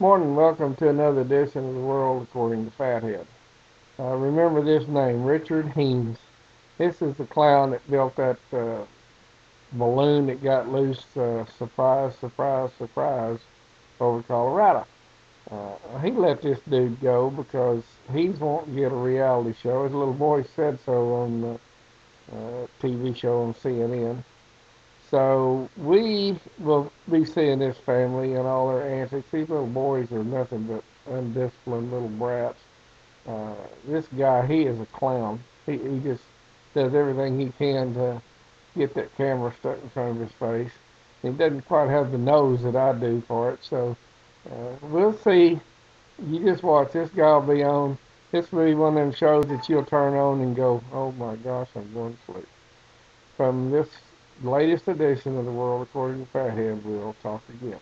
Morning, welcome to another edition of The World According to Fathead. Remember this name, Richard Heenes. This is the clown that built that balloon that got loose, surprise, surprise, surprise, over Colorado. He let this dude go because he won't get a reality show. His little boy said so on the TV show on CNN. So we will be seeing this family and all their antics. These little boys are nothing but undisciplined little brats. This guy, he is a clown. He just does everything he can to get that camera stuck in front of his face. He doesn't quite have the nose that I do for it. So we'll see. You just watch. This guy will be on. This will be one of them shows that you'll turn on and go, oh my gosh, I'm going to sleep. From this latest edition of The World According to Fathead, we'll talk again.